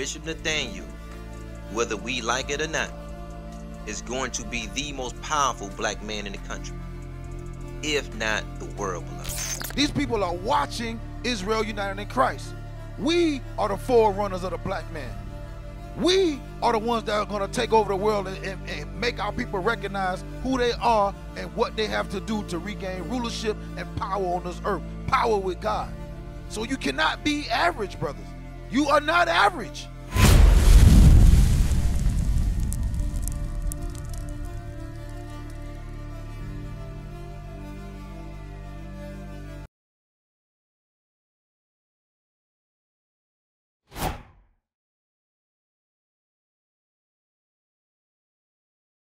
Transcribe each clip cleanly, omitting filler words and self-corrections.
Bishop Nathaniel, whether we like it or not, is going to be the most powerful black man in the country, if not the world, beloved. These people are watching Israel United in Christ. We are the forerunners of the black man. We are the ones that are going to take over the world and make our people recognize who they are and what they have to do to regain rulership and power on this earth, power with God. So you cannot be average, brothers. You are not average.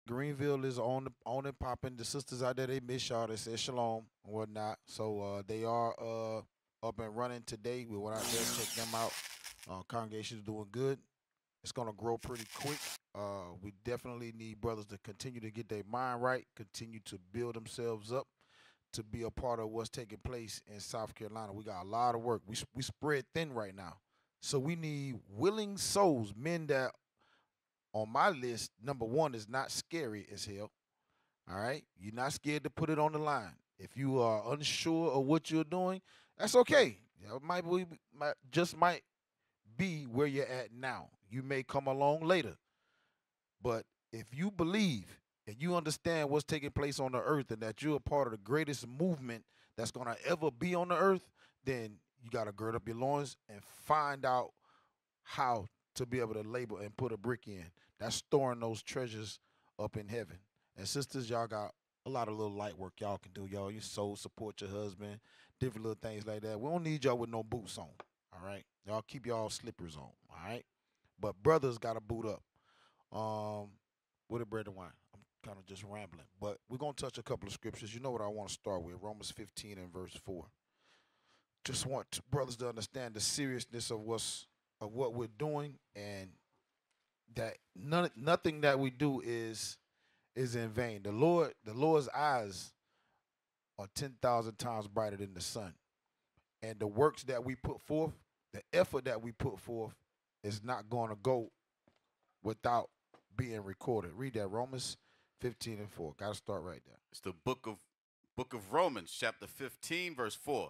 Greenville is on and popping. The sisters out there, they miss y'all. They said shalom and whatnot. So they are up and running today. We went out there, check them out. Congregation's doing good. It's going to grow pretty quick. We definitely need brothers to continue to get their mind right, continue to build themselves up to be a part of what's taking place in South Carolina. We got a lot of work. We spread thin right now. So we need willing souls, men that on my list, number one, is not scary as hell. All right? You're not scared to put it on the line. If you are unsure of what you're doing, that's okay. That might just be where you're at now. You may come along later. But if you believe and you understand what's taking place on the earth and that you're a part of the greatest movement that's going to ever be on the earth, then you got to gird up your loins and find out how to be able to label and put a brick in. That's storing those treasures up in heaven. And sisters, y'all got a lot of little light work y'all can do, y'all. Your soul support your husband, different little things like that. We don't need y'all with no boots on, all right? Y'all keep y'all slippers on, all right? But brothers got to boot up with a bread and wine. I'm kind of just rambling. But we're going to touch a couple of scriptures. You know what I want to start with, Romans 15 and verse 4. Just want brothers to understand the seriousness of what we're doing, and that nothing that we do is in vain. The Lord's eyes are 10,000 times brighter than the sun, and the works that we put forth, the effort that we put forth, is not going to go without being recorded. Read that, Romans 15 and 4. Got to start right there. It's the book of Romans, chapter 15, verse 4.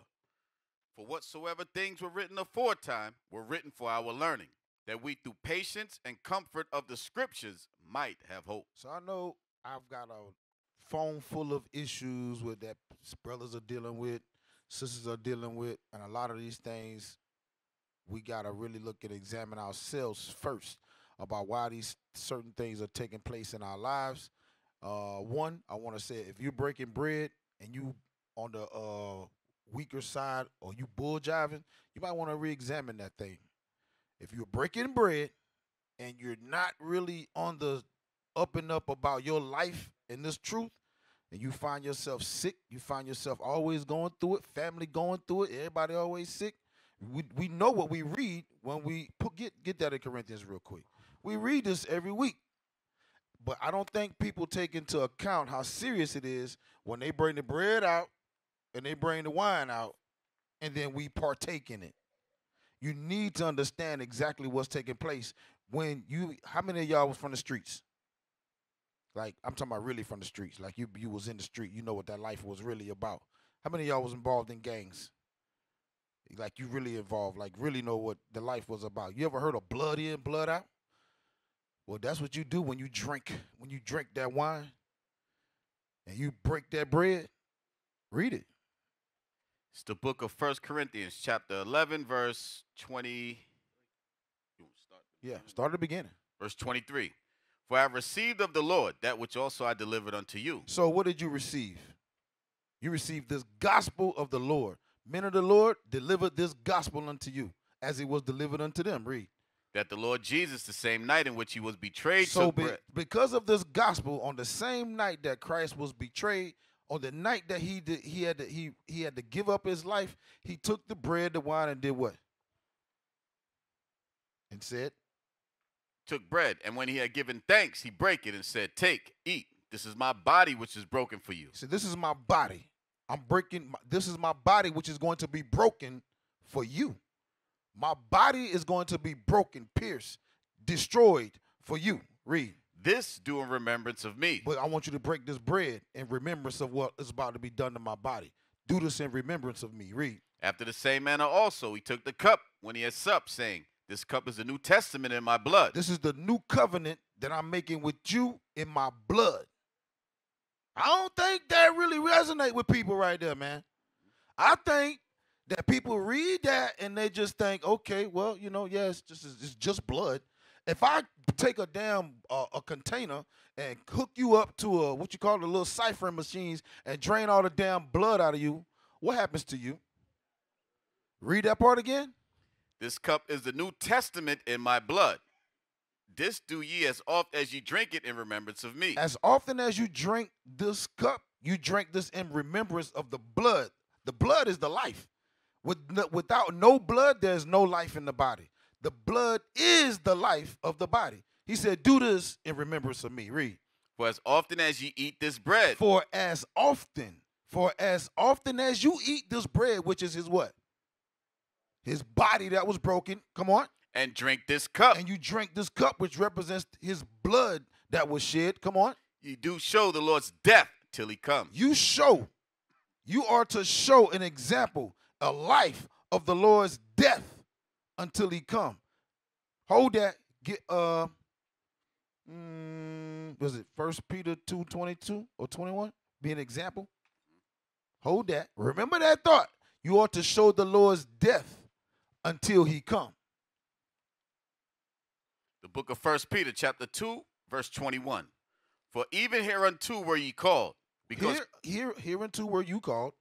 For whatsoever things were written aforetime were written for our learning, that we through patience and comfort of the scriptures might have hope. So I know I've got a phone full of issues with that brothers are dealing with, sisters are dealing with, and a lot of these things we got to really look and examine ourselves first about why these certain things are taking place in our lives. One, I want to say, if you're breaking bread and you on the weaker side, or you bull jiving, you might want to re-examine that thing. If you're breaking bread and you're not really on the up and up about your life and this truth, and you find yourself sick, you find yourself always going through it, family going through it, everybody always sick. We know what we read when we put, get that in Corinthians real quick. We read this every week. But I don't think people take into account how serious it is when they bring the bread out and they bring the wine out, and then we partake in it. You need to understand exactly what's taking place. When you, how many of y'all was from the streets? Like, I'm talking about really from the streets. Like, you was in the street. You know what that life was really about. How many of y'all was involved in gangs? Like, you really involved, like, really know what the life was about. You ever heard of blood in, blood out? Well, that's what you do when you drink. When you drink that wine and you break that bread, read it. It's the book of 1 Corinthians, chapter 11, verse 20. Yeah, start at the beginning. Verse 23. For I received of the Lord that which also I delivered unto you. So what did you receive? You received this gospel of the Lord. Men of the Lord delivered this gospel unto you as it was delivered unto them. Read. That the Lord Jesus, the same night in which he was betrayed. So because of this gospel, on the same night that Christ was betrayed, on the night that he had to give up his life, he took the bread, the wine, and did what? And said? Took bread, and when he had given thanks, he brake it and said, take, eat. This is my body which is broken for you. So this is my body. I'm breaking. This is my body which is going to be broken for you. My body is going to be broken, pierced, destroyed for you. Read. This do in remembrance of me. But I want you to break this bread in remembrance of what is about to be done to my body. Do this in remembrance of me. Read. After the same manner also he took the cup when he had supped, saying, this cup is the New Testament in my blood. This is the new covenant that I'm making with you in my blood. I don't think that really resonates with people right there, man. I think that people read that and they just think, okay, well, you know, yes, it's just blood. If I take a damn a container and hook you up to a, what you call the little ciphering machines and drain all the damn blood out of you, what happens to you? Read that part again. This cup is the New Testament in my blood. This do ye as oft as ye drink it in remembrance of me. As often as you drink this cup, you drink this in remembrance of the blood. The blood is the life. Without no blood, there's no life in the body. The blood is the life of the body. He said, do this in remembrance of me. Read. For as often as ye eat this bread. For as often as you eat this bread, which is his what? His body that was broken. Come on. And drink this cup. And you drink this cup, which represents his blood that was shed. Come on. You do show the Lord's death till he comes. You show. You are to show an example, a life of the Lord's death until he come. Hold that. Get was it 1 Peter 2:22 or 21? Be an example. Hold that. Remember that thought. You ought to show the Lord's death until he come. The book of 1 Peter 2:21. For even hereunto were ye called. Because hereunto were you called.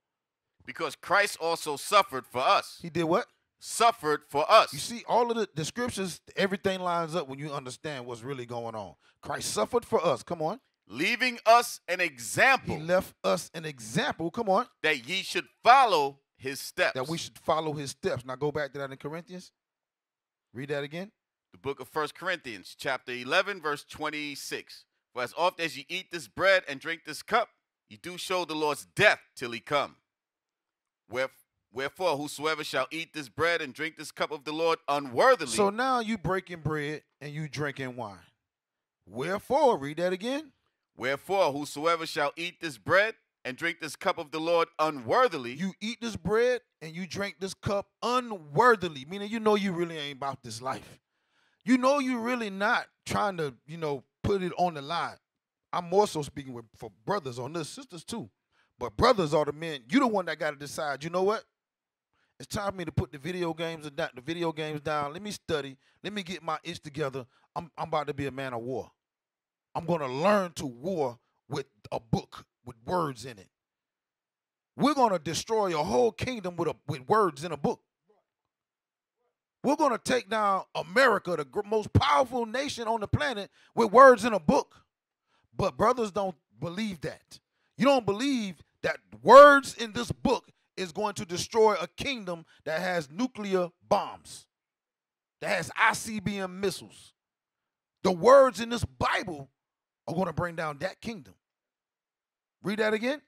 Because Christ also suffered for us. He did what? Suffered for us. You see, all of the descriptions, everything lines up when you understand what's really going on. Christ suffered for us. Come on. Leaving us an example. He left us an example. Come on. That ye should follow his steps. That we should follow his steps. Now go back to that in Corinthians. Read that again. The book of 1 Corinthians 11:26. For as oft as ye eat this bread and drink this cup, ye do show the Lord's death till he come. Wherefore, whosoever shall eat this bread and drink this cup of the Lord unworthily. So now you breaking bread and you drinking wine. Wherefore, read that again. Wherefore, whosoever shall eat this bread and drink this cup of the Lord unworthily. You eat this bread and you drink this cup unworthily, meaning you know you really ain't about this life. You know you're really not trying to, you know, put it on the line. I'm more so speaking for brothers on this, sisters too. But brothers are the men. You're the one that got to decide, you know what? It's time for me to put the video games down. Let me study. Let me get my itch together. I'm about to be a man of war. I'm going to learn to war with a book with words in it. We're going to destroy a whole kingdom with words in a book. We're going to take down America, the most powerful nation on the planet, with words in a book. But brothers don't believe that. You don't believe that words in this book is going to destroy a kingdom that has nuclear bombs, that has ICBM missiles. The words in this Bible are going to bring down that kingdom. Read that again.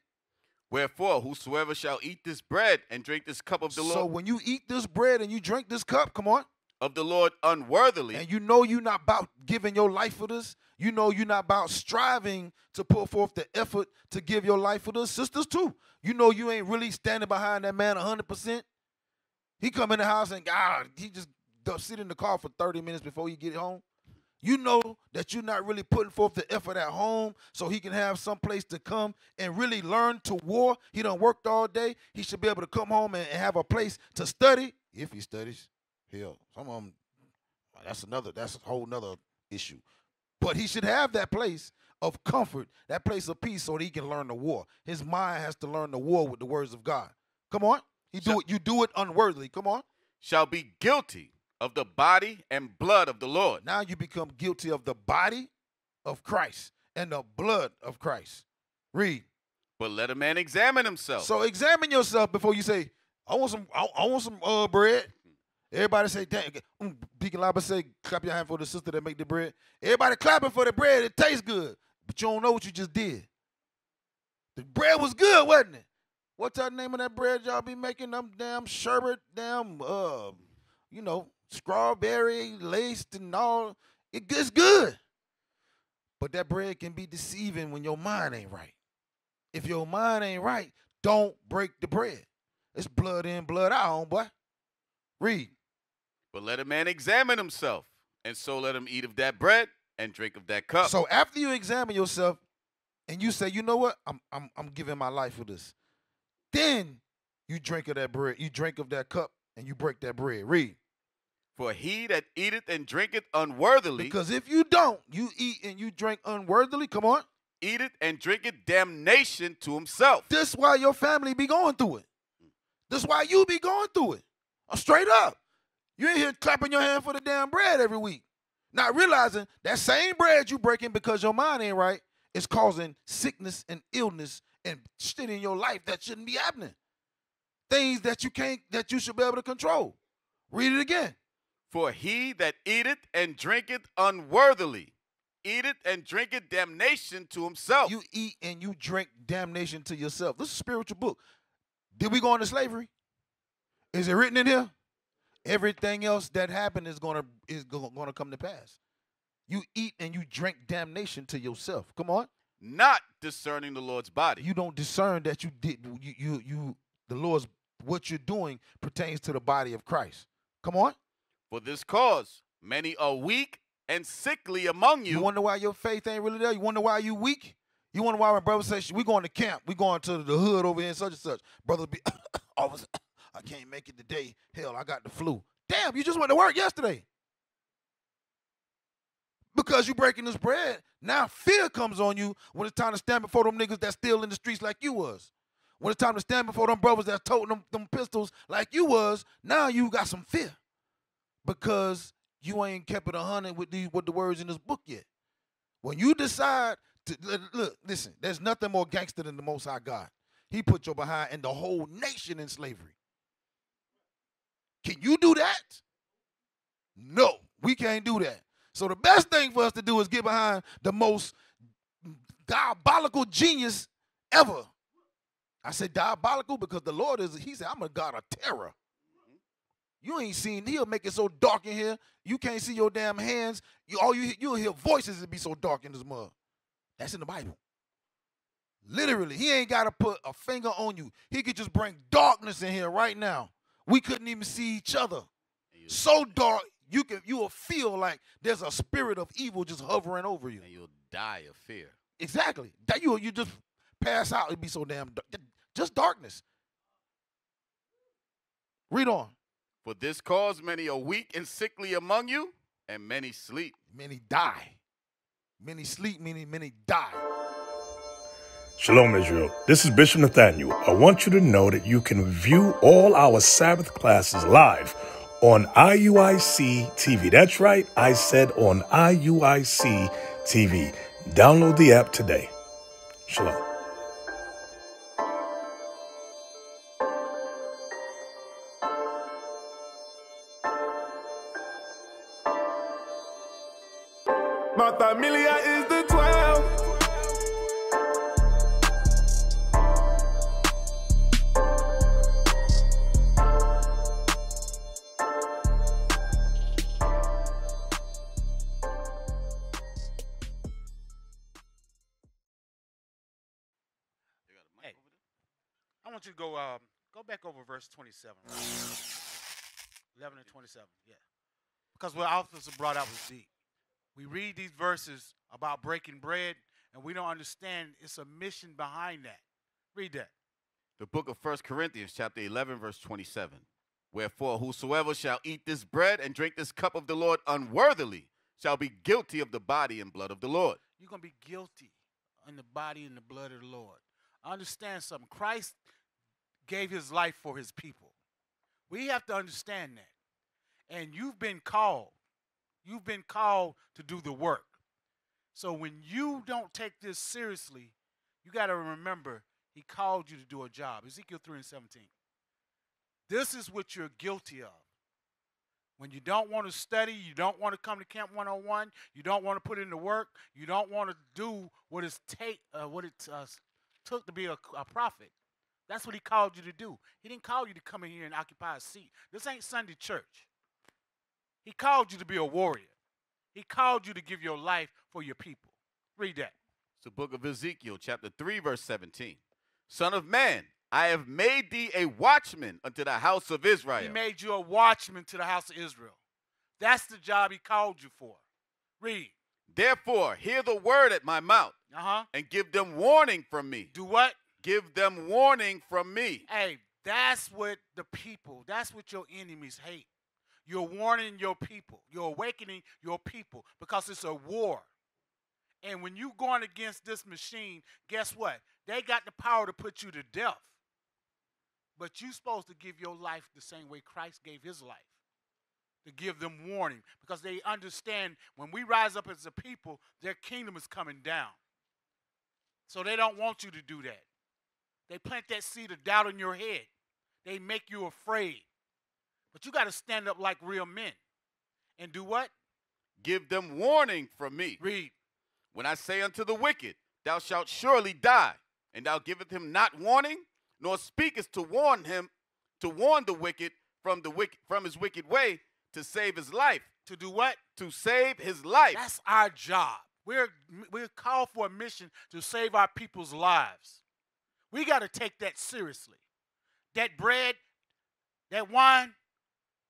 Wherefore, whosoever shall eat this bread and drink this cup of the Lord. So when you eat this bread and you drink this cup, come on. Of the Lord unworthily. And you know you're not about giving your life for this. You know you're not about striving to put forth the effort to give your life for this. Sisters too. You know you ain't really standing behind that man 100%. He come in the house and God, he just sit in the car for 30 minutes before he get home. You know that you're not really putting forth the effort at home so he can have some place to come and really learn to war. He done worked all day. He should be able to come home and have a place to study if he studies. Hell, some of them, that's a whole nother issue. But he should have that place of comfort, that place of peace so that he can learn the war. His mind has to learn the war with the words of God. Come on. You do it unworthily. Come on. Shall be guilty of the body and blood of the Lord. Now you become guilty of the body of Christ and the blood of Christ. Read. But let a man examine himself. So examine yourself before you say, I want some bread. Everybody say, dang, Deacon Laba say, clap your hand for the sister that make the bread. Everybody clapping for the bread. It tastes good. But you don't know what you just did. The bread was good, wasn't it? What's that name of that bread y'all be making? Them damn sherbet, damn you know, strawberry, laced and all. It gets good. But that bread can be deceiving when your mind ain't right. If your mind ain't right, don't break the bread. It's blood in, blood out, homeboy. Read. But let a man examine himself, and so let him eat of that bread and drink of that cup. So after you examine yourself and you say, you know what, I'm giving my life for this, then you drink of that bread, you drink of that cup, and you break that bread. Read. For he that eateth and drinketh unworthily. Because if you don't, you eat and you drink unworthily, come on. Eateth and drinketh damnation to himself. This is why your family be going through it. This is why you be going through it. Straight up. You ain't here clapping your hand for the damn bread every week. Not realizing that same bread you breaking because your mind ain't right is causing sickness and illness and shit in your life that shouldn't be happening. Things that you can't, that you should be able to control. Read it again. For he that eateth and drinketh unworthily, eateth and drinketh damnation to himself. You eat and you drink damnation to yourself. This is a spiritual book. Did we go into slavery? Is it written in here? Everything else that happened is gonna come to pass. You eat and you drink damnation to yourself. Come on. Not discerning the Lord's body. You don't discern that you did the Lord's, what you're doing pertains to the body of Christ. Come on. For this cause, many are weak and sickly among you. You wonder why your faith ain't really there? You wonder why you weak? You wonder why my brother says, we going to camp. We going to the hood over here and such and such. Brother, be, I can't make it today. Hell, I got the flu. Damn, you just went to work yesterday. Because you breaking this bread, now fear comes on you when it's time to stand before them niggas that's still in the streets like you was. When it's time to stand before them brothers that's toting them pistols like you was, now you got some fear. Because you ain't kept it 100 with the words in this book yet. When you decide to, look, listen, there's nothing more gangster than the Most High God. He put your behind and the whole nation in slavery. Can you do that? No, we can't do that. So the best thing for us to do is get behind the most diabolical genius ever. I say diabolical because the Lord is, he said, I'm a God of terror. You ain't seen, he'll make it so dark in here, you can't see your damn hands. You'll hear voices that be so dark in this mug. That's in the Bible. Literally, he ain't got to put a finger on you. He could just bring darkness in here right now. We couldn't even see each other. So dark, you will feel like there's a spirit of evil just hovering over you. And you'll die of fear. Exactly. You just pass out. It'd be so damn dark. Just darkness. Read on. For this cause many are weak and sickly among you, and many sleep. Many die. Many sleep, meaning many die. Shalom, Israel. This is Bishop Nathaniel. I want you to know that you can view all our Sabbath classes live on IUIC TV. That's right, I said on IUIC TV. Download the app today. Shalom. Familia is the 12. Hey, I want you to go back over verse 27, right? 11 and 27, yeah. Because what Officer brought out was deep. We read these verses about breaking bread, and we don't understand it's a mission behind that. Read that. The book of 1 Corinthians, chapter 11, verse 27. Wherefore, whosoever shall eat this bread and drink this cup of the Lord unworthily shall be guilty of the body and blood of the Lord. You're going to be guilty in the body and the blood of the Lord. Understand something. Christ gave his life for his people. We have to understand that. And you've been called. You've been called to do the work. So when you don't take this seriously, you got to remember he called you to do a job. Ezekiel 3 and 17. This is what you're guilty of. When you don't want to study, you don't want to come to Camp 101, you don't want to put in the work, you don't want to do what it took to be a prophet. That's what he called you to do. He didn't call you to come in here and occupy a seat. This ain't Sunday church. He called you to be a warrior. He called you to give your life for your people. Read that. It's the book of Ezekiel, chapter 3, verse 17. Son of man, I have made thee a watchman unto the house of Israel. He made you a watchman to the house of Israel. That's the job he called you for. Read. Therefore, hear the word at my mouth and give them warning from me. Do what? Give them warning from me. Hey, that's what the people, that's what your enemies hate. You're warning your people. You're awakening your people because it's a war. And when you're going against this machine, guess what? They got the power to put you to death. But you're supposed to give your life the same way Christ gave his life, to give them warning, because they understand when we rise up as a people, their kingdom is coming down. So they don't want you to do that. They plant that seed of doubt in your head. They make you afraid. But you got to stand up like real men and do what? Give them warning from me. Read. When I say unto the wicked, thou shalt surely die, and thou giveth him not warning, nor speakest to warn him, to warn the wicked from his wicked way, to save his life. To do what? To save his life. That's our job. We're called for a mission to save our people's lives. We got to take that seriously. That bread, that wine,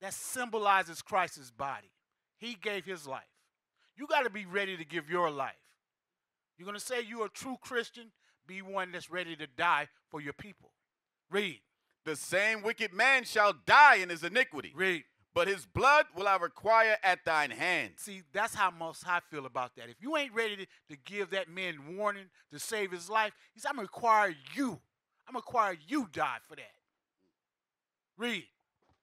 that symbolizes Christ's body. He gave his life. You got to be ready to give your life. You're going to say you're a true Christian, be one that's ready to die for your people. Read. The same wicked man shall die in his iniquity. Read. But his blood will I require at thine hand. See, that's how Most High feel about that. If you ain't ready to give that man warning to save his life, he said, I'm going to require you. I'm going to require you die for that. Read.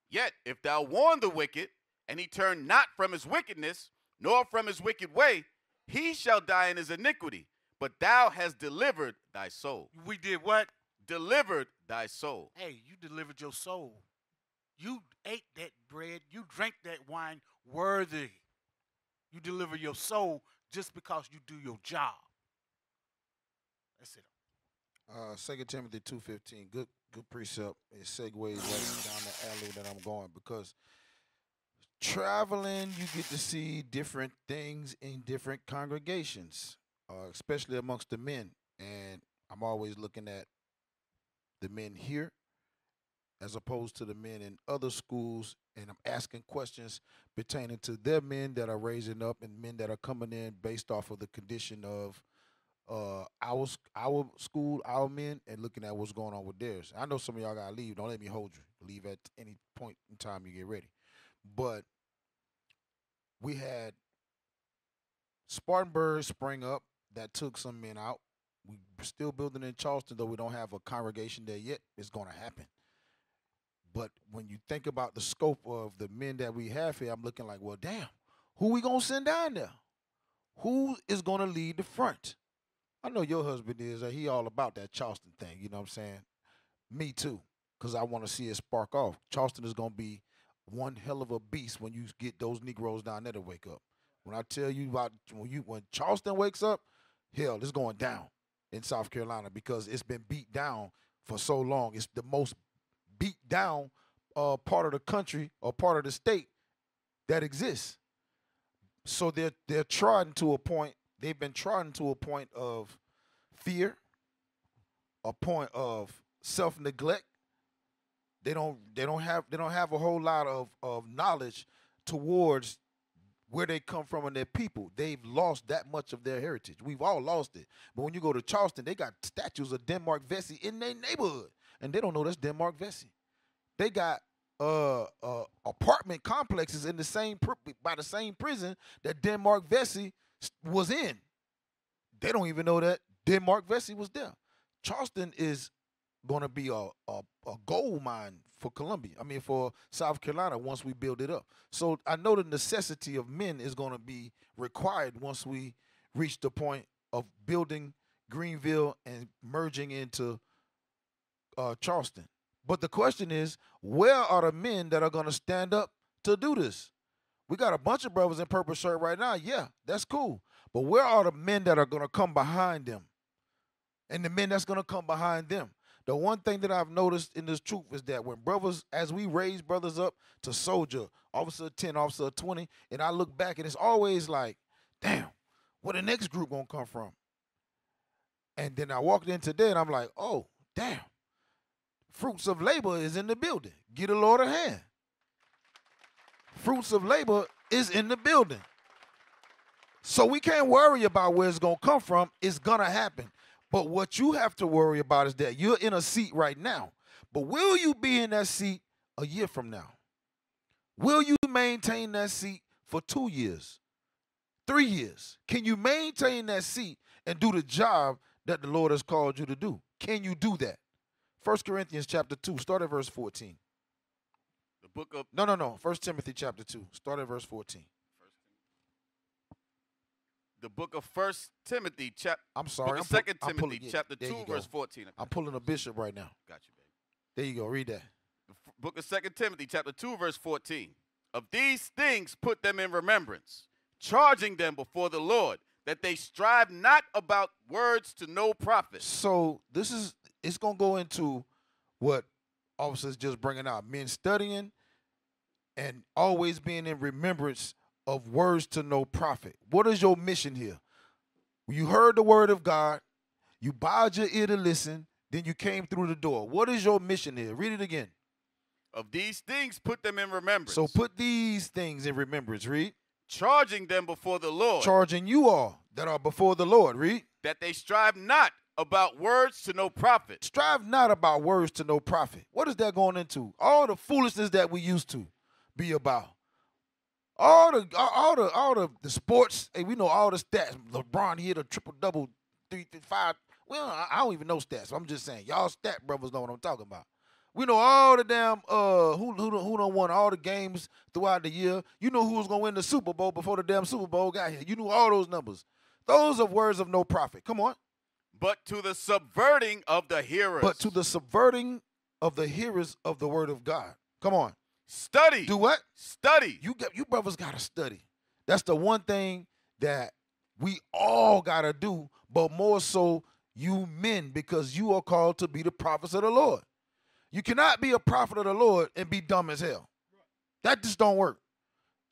Yet if thou warn the wicked, and he turn not from his wickedness, nor from his wicked way, he shall die in his iniquity. But thou hast delivered thy soul. We did what? Delivered thy soul. Hey, you delivered your soul. You ate that bread. You drank that wine worthy. You deliver your soul just because you do your job. That's it. 2 Timothy 2:15, good precept. It segues right down the alley that I'm going, because traveling, you get to see different things in different congregations, especially amongst the men. And I'm always looking at the men here as opposed to the men in other schools, and I'm asking questions pertaining to their men that are raising up and men that are coming in based off of the condition of our school, our men, and looking at what's going on with theirs. I know some of y'all got to leave. Don't let me hold you. Leave at any point in time you get ready. But we had Spartanburg spring up. That took some men out. We're still building in Charleston, though we don't have a congregation there yet. It's going to happen. But when you think about the scope of the men that we have here, I'm looking like, well, damn, who we going to send down there? Who is going to lead the front? I know your husband is. He all about that Charleston thing, you know what I'm saying? Me too, because I want to see it spark off. Charleston is going to be one hell of a beast when you get those Negroes down there to wake up. When I tell you about when Charleston wakes up, hell, it's going down in South Carolina, because it's been beat down for so long. It's the most beat down part of the country or part of the state that exists. So they're trodden to a point. They've been trodden to a point of fear, a point of self-neglect. They don't have a whole lot of knowledge towards where they come from and their people. They've lost that much of their heritage. We've all lost it. But when you go to Charleston, they got statues of Denmark Vesey in their neighborhood. And they don't know that's Denmark Vesey. They got apartment complexes in the same by the same prison that Denmark Vesey was in. They don't even know that Denmark Vesey was there. Charleston is going to be a gold mine for South Carolina once we build it up. So I know the necessity of men is going to be required once we reach the point of building Greenville and merging into Charleston. But the question is, where are the men that are going to stand up to do this? We got a bunch of brothers in purple shirt right now. Yeah, that's cool. But where are the men that are going to come behind them? And the men that's going to come behind them? The one thing that I've noticed in this troop is that when brothers, as we raise brothers up to soldier, officer 10, officer 20, and I look back and it's always like, damn, where the next group gonna come from? And then I walked in today and I'm like, oh, damn, fruits of labor is in the building. Get a Lord a hand. Fruits of labor is in the building. So we can't worry about where it's going to come from. It's going to happen. But what you have to worry about is that you're in a seat right now. But will you be in that seat a year from now? Will you maintain that seat for 2 years, 3 years? Can you maintain that seat and do the job that the Lord has called you to do? Can you do that? 1 Corinthians chapter 2, start at verse 14. The book of... No. 1 Timothy chapter 2, start at verse 14. The book of 1 Timothy chapter... I'm sorry. Book of 2 Timothy chapter 2, verse 14. I'm pulling a bishop right now. Got you, baby. There you go. Read that. The book of 2 Timothy chapter 2, verse 14. Of these things put them in remembrance, charging them before the Lord, that they strive not about words to no profit. So this is... It's going to go into what officers just bringing out, men studying and always being in remembrance of words to no profit. What is your mission here? You heard the word of God. You bowed your ear to listen. Then you came through the door. What is your mission here? Read it again. Of these things, put them in remembrance. So put these things in remembrance. Read. Charging them before the Lord. Charging you all that are before the Lord. Read. That they strive not about words to no profit. Strive not about words to no profit. What is that going into? All the foolishness that we used to be about. All the sports. Hey, we know all the stats. LeBron hit a triple-double, 3-5. Well, I don't even know stats. So I'm just saying, y'all stat brothers know what I'm talking about. We know all the damn who done won all the games throughout the year. You know who was gonna win the Super Bowl before the damn Super Bowl got here. You knew all those numbers. Those are words of no profit. Come on. But to the subverting of the hearers. But to the subverting of the hearers of the word of God. Come on. Study. Do what? Study. You brothers got to study. That's the one thing that we all got to do, but more so you men, because you are called to be the prophets of the Lord. You cannot be a prophet of the Lord and be dumb as hell. That just don't work.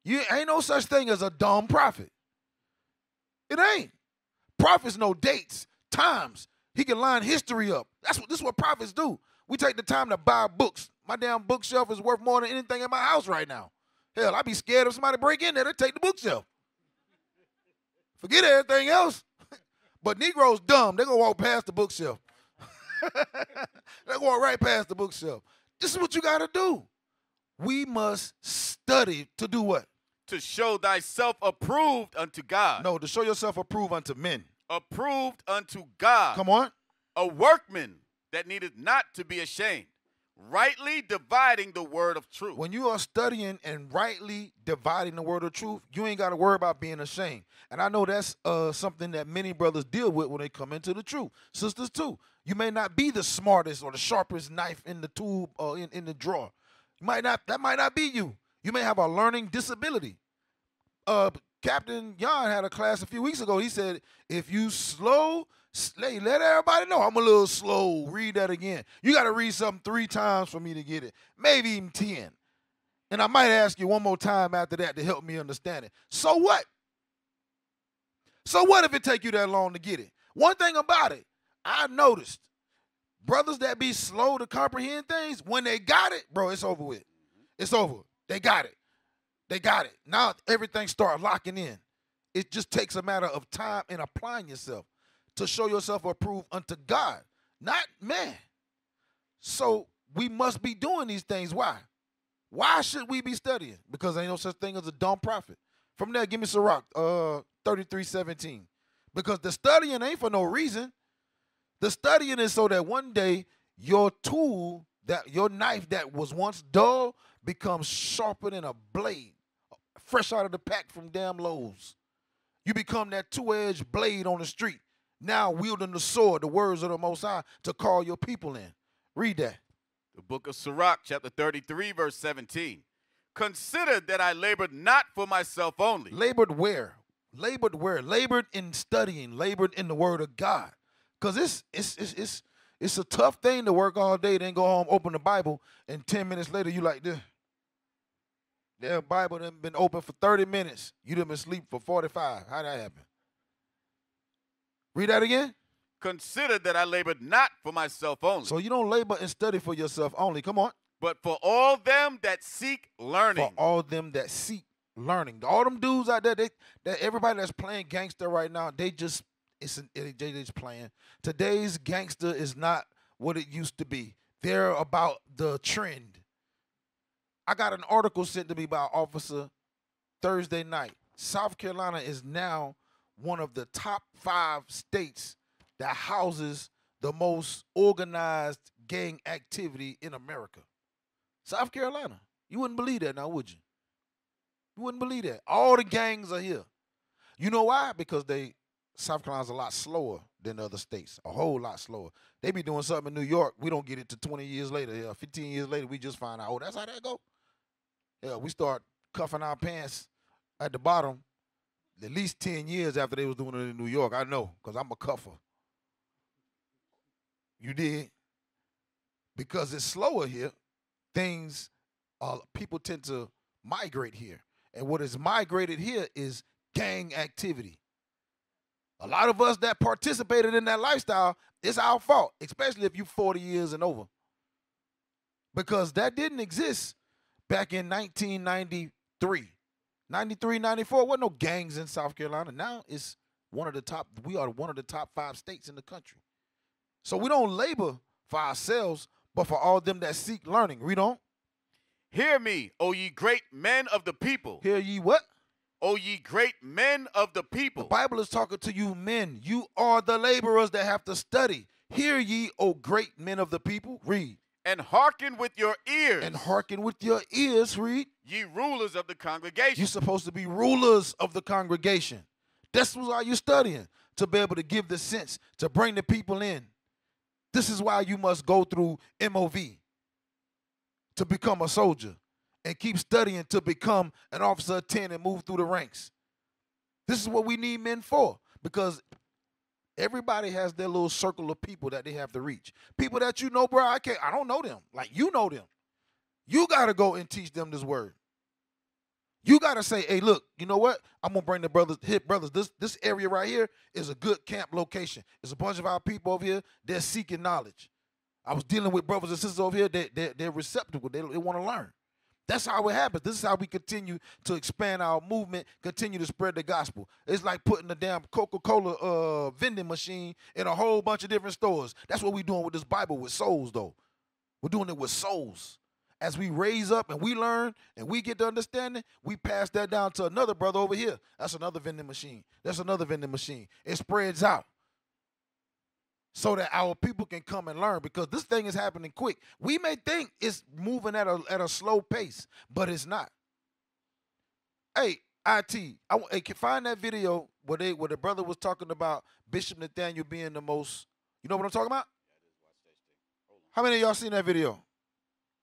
You ain't no such thing as a dumb prophet. It ain't. Prophets know dates. Times. He can line history up. This is what prophets do. We take the time to buy books. My damn bookshelf is worth more than anything in my house right now. Hell, I'd be scared if somebody break in there. They'd take the bookshelf. Forget everything else. But Negroes dumb. They're going to walk past the bookshelf. They're going to walk right past the bookshelf. This is what you got to do. We must study to do what? To show thyself approved unto God. No, to show yourself approved unto men. Approved unto God. Come on. A workman that needed not to be ashamed, rightly dividing the word of truth. When you are studying and rightly dividing the word of truth, you ain't got to worry about being ashamed. And I know that's something that many brothers deal with when they come into the truth. Sisters too. You may not be the smartest or the sharpest knife in the tube or in the drawer. You might not. That might not be you. You may have a learning disability. Captain Yon had a class a few weeks ago. He said, if you slow, let everybody know I'm a little slow. Read that again. You got to read something 3 times for me to get it, maybe even 10. And I might ask you one more time after that to help me understand it. So what? So what if it take you that long to get it? One thing about it, I noticed brothers that be slow to comprehend things, when they got it, bro, it's over with. It's over. They got it. They got it. Now everything starts locking in. It just takes a matter of time and applying yourself to show yourself approved unto God, not man. So we must be doing these things. Why? Why should we be studying? Because there ain't no such thing as a dumb prophet. From there, give me Sirach 33:17. Because the studying ain't for no reason. The studying is so that one day your tool, that your knife that was once dull, becomes sharper than a blade. Fresh out of the pack from damn Lowe's. You become that two-edged blade on the street, now wielding the sword, the words of the Most High, to call your people in. Read that. The book of Sirach, chapter 33, verse 17. Consider that I labored not for myself only. Labored where? Labored where? Labored in studying, labored in the word of God. Because it's It's a tough thing to work all day, then go home, open the Bible, and 10 minutes later you like this. Their Bible done been open for 30 minutes. You done been asleep for 45. How'd that happen? Read that again. Consider that I labored not for myself only. So you don't labor and study for yourself only. Come on. But for all them that seek learning. For all them that seek learning. All them dudes out there, that everybody that's playing gangster right now, they just playing. Today's gangster is not what it used to be. They're about the trend. I got an article sent to me by an officer Thursday night. South Carolina is now one of the top 5 states that houses the most organized gang activity in America. South Carolina. You wouldn't believe that now, would you? You wouldn't believe that. All the gangs are here. You know why? Because South Carolina's a lot slower than the other states, a whole lot slower. They be doing something in New York. We don't get it to 20 years later. Yeah, 15 years later, we just find out, oh, that's how that go? Yeah, we start cuffing our pants at the bottom at least 10 years after they was doing it in New York. I know, because I'm a cuffer. You did? Because it's slower here, people tend to migrate here. And what is migrated here is gang activity. A lot of us that participated in that lifestyle, it's our fault, especially if you're 40 years and over. Because that didn't exist back in 1993. 93, 94, wasn't no gangs in South Carolina. Now it's we are one of the top 5 states in the country. So we don't labor for ourselves, but for all them that seek learning. Read on. Hear me, O ye great men of the people. Hear ye what? O ye great men of the people. The Bible is talking to you men. You are the laborers that have to study. Hear ye, O great men of the people. Read. And hearken with your ears. And hearken with your ears. Read. Ye rulers of the congregation. You're supposed to be rulers of the congregation. That's why you're studying, to be able to give the sense, to bring the people in. This is why you must go through MOV to become a soldier, and keep studying to become an officer of 10 and move through the ranks. This is what we need men for, because everybody has their little circle of people that they have to reach. People that you know, bro, I don't know them. Like, you know them. You got to go and teach them this word. You got to say, hey, look, you know what? I'm going to bring the brothers, this area right here is a good camp location. There's a bunch of our people over here. They're seeking knowledge. I was dealing with brothers and sisters over here. They're receptive. They want to learn. That's how it happens. This is how we continue to expand our movement, continue to spread the gospel. It's like putting a damn Coca-Cola vending machine in a whole bunch of different stores. That's what we're doing with this Bible, with souls, though. We're doing it with souls. As we raise up and we learn and we get the understanding, we pass that down to another brother over here. That's another vending machine. That's another vending machine. It spreads out so that our people can come and learn, because this thing is happening quick. We may think it's moving at a slow pace, but it's not. Hey, I can find that video where the brother was talking about Bishop Nathaniel being the most, you know what I'm talking about? How many of y'all seen that video?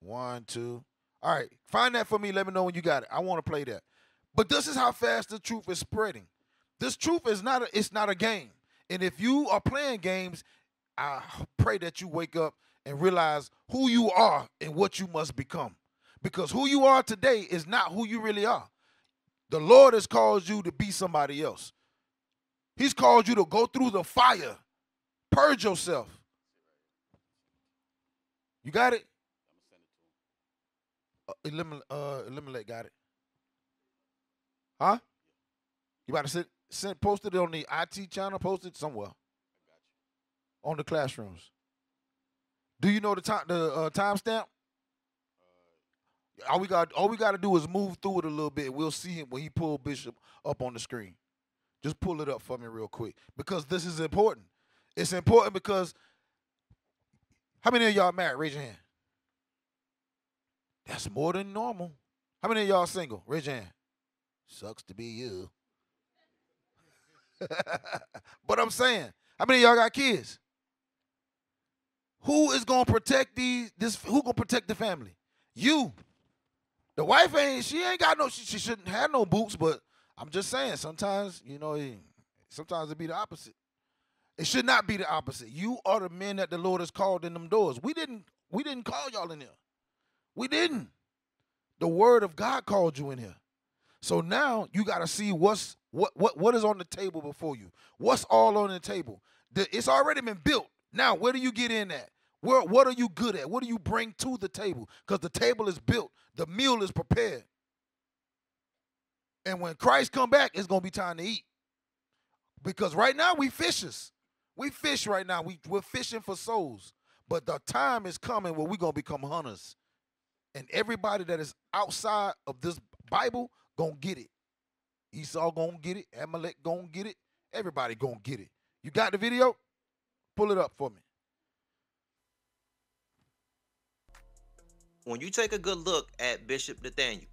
1, 2. All right, find that for me. Let me know when you got it. I want to play that. But this is how fast the truth is spreading. This truth is not it's not a game. And if you are playing games, I pray that you wake up and realize who you are and what you must become. Because who you are today is not who you really are. The Lord has called you to be somebody else. He's called you to go through the fire. Purge yourself. You got it? Elimelech got it. Huh? You about to sit? Posted it on the IT channel, posted somewhere. I got you. On the classrooms. Do you know the timestamp? All we got to do is move through it a little bit. We'll see him when he pull Bishop up on the screen. Just pull it up for me real quick, because this is important. It's important because how many of y'all married? Raise your hand. That's more than normal. How many of y'all single? Raise your hand. Sucks to be you. But I'm saying, how many of y'all got kids? Who is gonna protect who gonna protect the family? You. The wife ain't got no, she shouldn't have no boots, but I'm just saying, sometimes, you know, sometimes it be the opposite. It should not be the opposite. You are the men that the Lord has called in them doors. We didn't call y'all in here. We didn't. The word of God called you in here. So now you got to see what is on the table before you. What's all on the table? It's already been built. Now, where do you get in at? What are you good at? What do you bring to the table? Because the table is built. The meal is prepared. And when Christ come back, it's going to be time to eat. Because right now we fishers. We fish right now. We're fishing for souls. But the time is coming where we're going to become hunters. And everybody that is outside of this Bible going to get it. Esau going to get it. Amalek going to get it. Everybody going to get it. You got the video? Pull it up for me. When you take a good look at Bishop Nathaniel,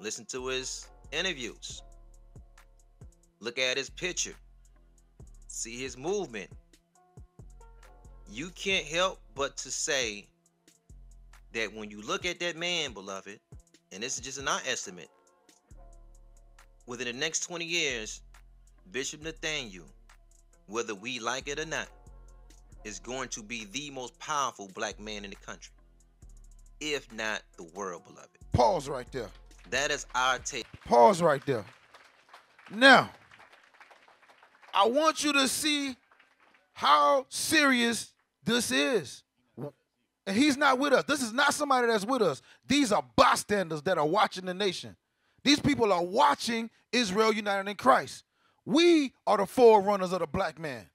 listen to his interviews, look at his picture, see his movement, you can't help but to say that when you look at that man, beloved, and this is just an estimate, within the next 20 years, Bishop Nathaniel, whether we like it or not, is going to be the most powerful black man in the country, if not the world, beloved. Pause right there. That is our take. Pause right there. Now, I want you to see how serious this is. And he's not with us. This is not somebody that's with us. These are bystanders that are watching the nation. These people are watching Israel United in Christ. We are the forerunners of the black man.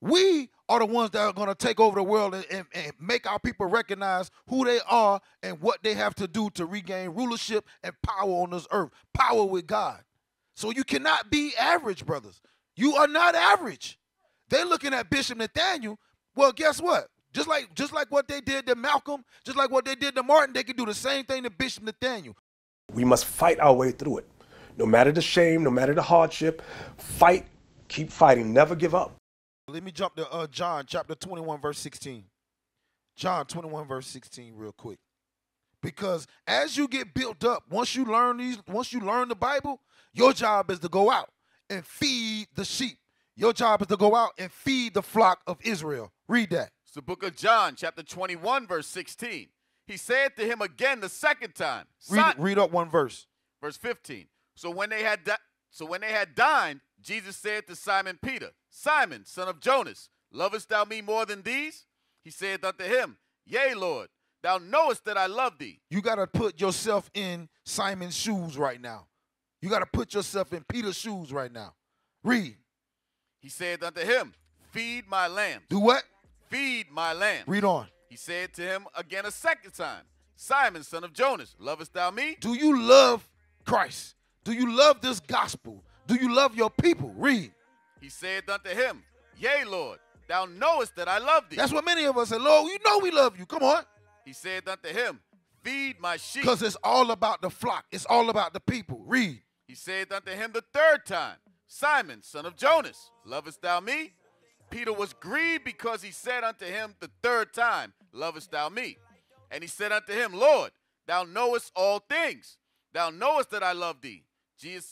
We are the ones that are going to take over the world and make our people recognize who they are and what they have to do to regain rulership and power on this earth, power with God. So you cannot be average, brothers. You are not average. They're looking at Bishop Nathaniel. Well, guess what? Just like what they did to Malcolm, just like what they did to Martin, they could do the same thing to Bishop Nathaniel. We must fight our way through it. No matter the shame, no matter the hardship, fight, keep fighting, never give up. Let me jump to John chapter 21, verse 16. John 21, verse 16 real quick. Because as you get built up, once you learn the Bible, your job is to go out and feed the sheep. Your job is to go out and feed the flock of Israel. Read that. It's the book of John chapter 21, verse 16. He said to him again the second time. Read up one verse. Verse 15. So when they had dined, Jesus said to Simon Peter, Simon, son of Jonas, lovest thou me more than these? He said unto him, Yea, Lord, thou knowest that I love thee. You got to put yourself in Simon's shoes right now. You got to put yourself in Peter's shoes right now. Read. He said unto him, Feed my lambs. Do what? Feed my lambs. Read on. He said to him again a second time, Simon, son of Jonas, lovest thou me? Do you love Christ? Do you love this gospel? Do you love your people? Read. He said unto him, Yea, Lord, thou knowest that I love thee. That's what many of us say, Lord, you know we love you. Come on. He said unto him, Feed my sheep. Because it's all about the flock. It's all about the people. Read. He said unto him the third time, Simon, son of Jonas, lovest thou me? Peter was grieved because he said unto him the third time, Lovest thou me? And he said unto him, Lord, thou knowest all things. Thou knowest that I love thee. Jesus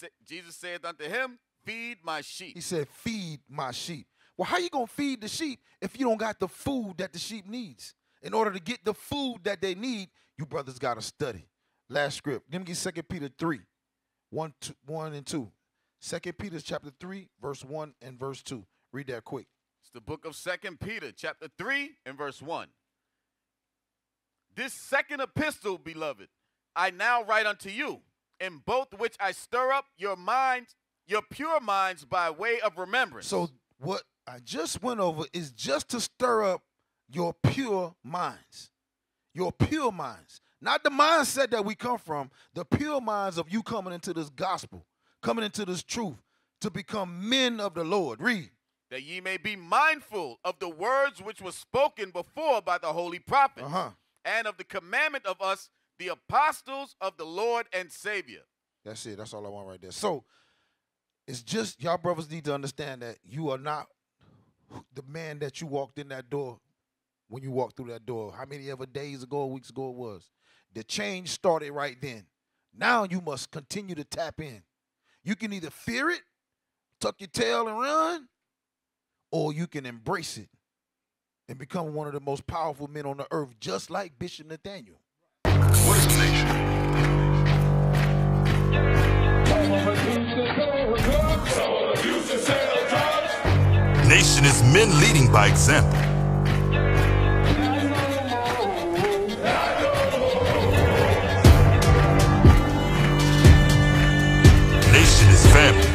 said unto him, Feed my sheep. He said, Feed my sheep. Well, how you going to feed the sheep if you don't got the food that the sheep needs? In order to get the food that they need, you brothers got to study. Last script. Let me get 2 Peter 3, 1 and 2. 2 Peter chapter 3, verse 1 and verse 2. Read that quick. It's the book of 2 Peter chapter 3 and verse 1. This second epistle, beloved, I now write unto you, in both which I stir up your minds, your pure minds by way of remembrance. So what I just went over is just to stir up your pure minds. Your pure minds. Not the mindset that we come from, the pure minds of you coming into this gospel, coming into this truth, to become men of the Lord. Read. That ye may be mindful of the words which were spoken before by the holy prophet, and of the commandment of us, the apostles of the Lord and Savior. That's it. That's all I want right there. So it's just y'all brothers need to understand that you are not the man that you walked in that door when you walked through that door. How many ever days ago, weeks ago it was. The change started right then. Now you must continue to tap in. You can either fear it, tuck your tail and run, or you can embrace it and become one of the most powerful men on the earth, just like Bishop Nathaniel. What is the nation? Nation is men leading by example. Nation is family.